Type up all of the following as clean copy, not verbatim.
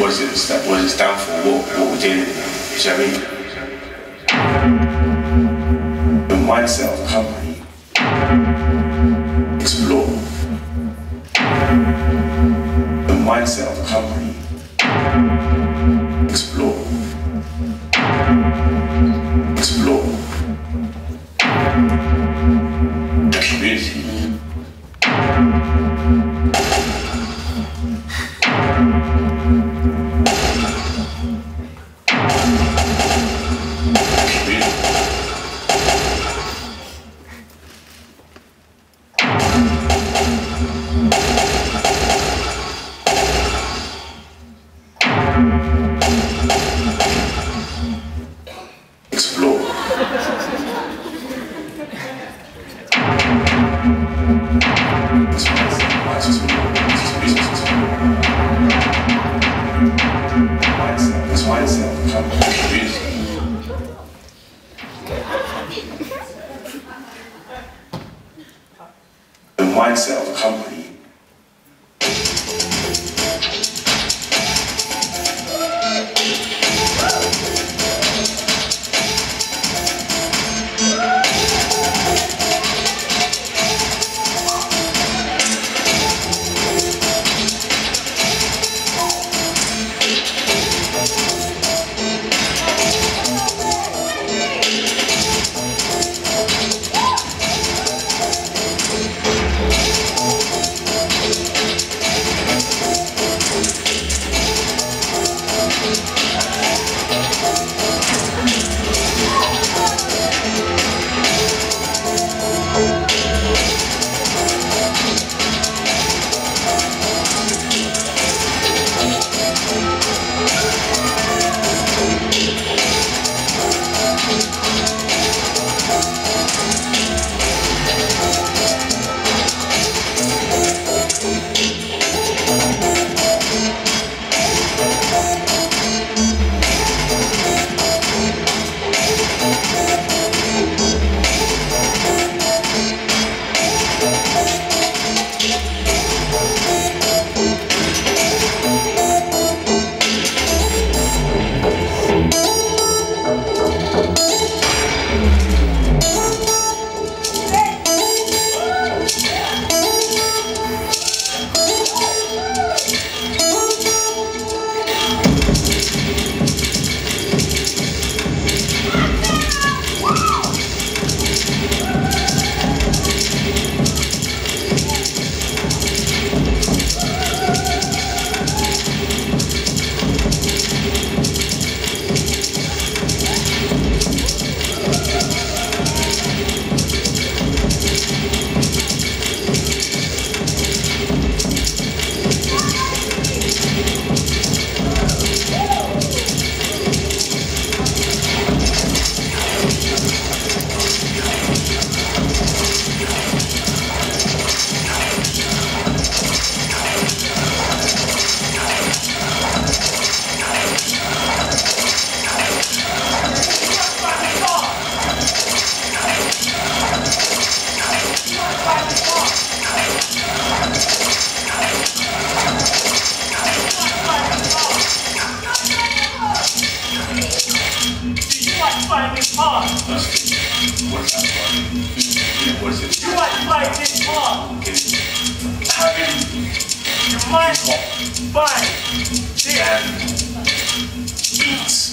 that was his downfall, what we're dealing with, you know what I mean? The mindset of company, explore. The mindset of company, explore. Explore. The community. The mindset of a company.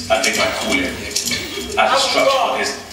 I think I call it as a structure.